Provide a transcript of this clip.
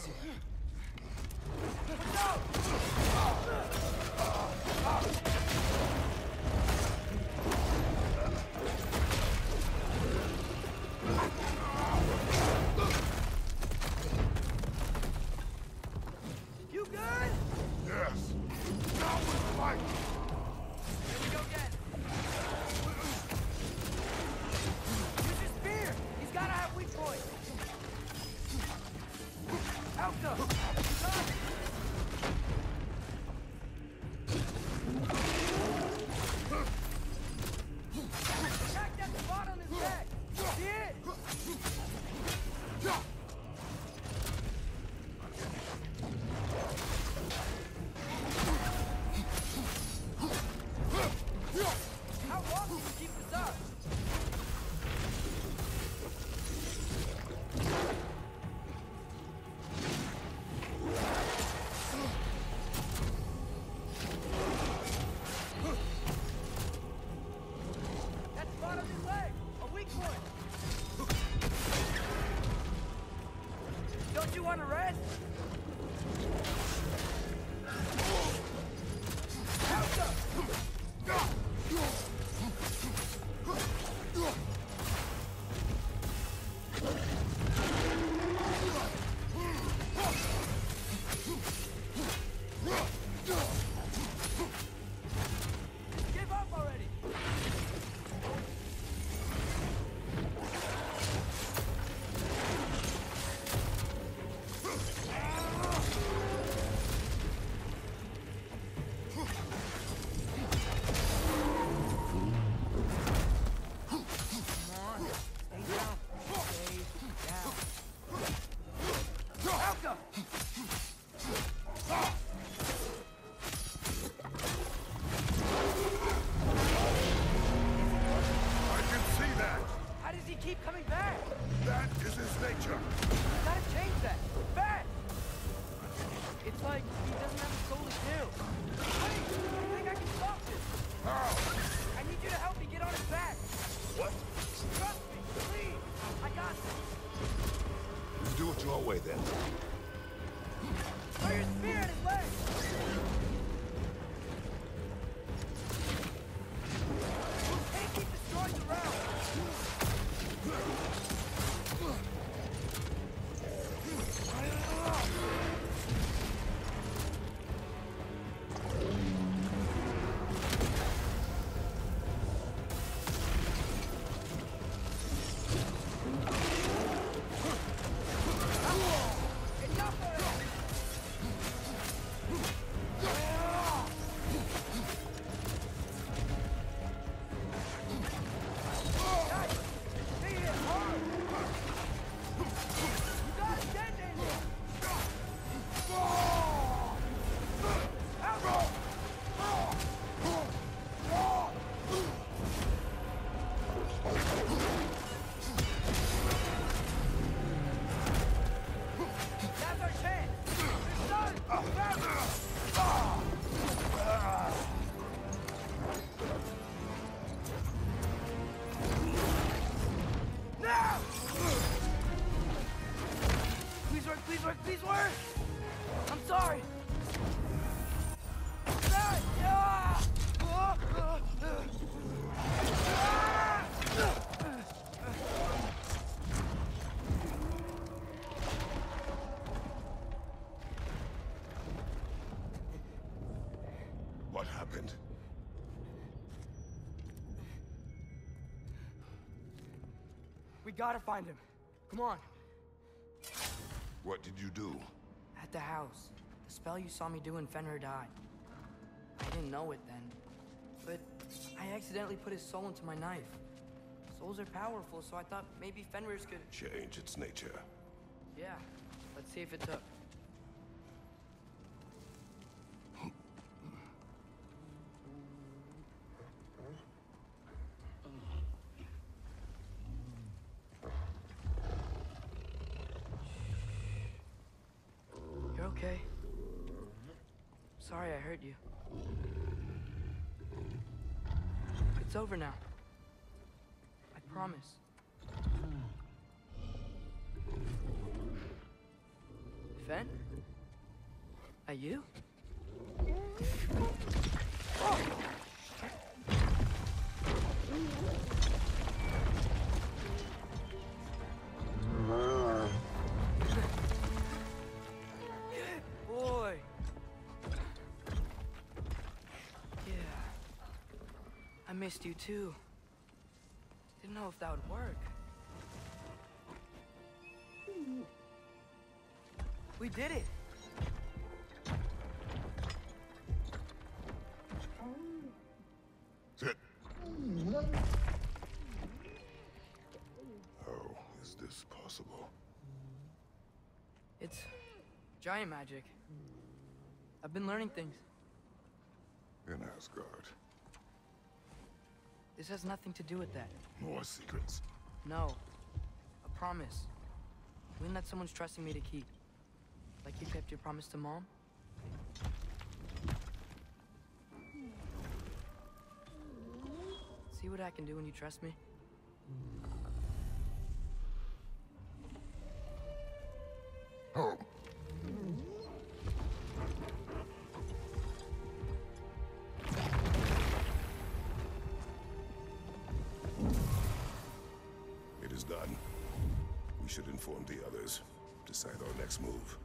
is here. You good? Yes. Now we're fighting. Here we go again. Use his spear. He's gotta have weak points. Alka. What happened? We gotta find him. Come on. What did you do? At the house. The spell you saw me do when Fenrir died. I didn't know it then. But I accidentally put his soul into my knife. Souls are powerful, so I thought maybe Fenrir's could... change its nature. Yeah. Let's see if it took. Okay. Sorry I hurt you. It's over now. I promise. Fen? Are you? Missed you too. Didn't know if that would work. We did it. Sit. How is this possible? It's giant magic. I've been learning things. In Asgard. This has nothing to do with that. More secrets? No. A promise. One that someone's trusting me to keep. Like you kept your promise to Mom? See what I can do when you trust me? Oh. Done. We should inform the others. Decide our next move.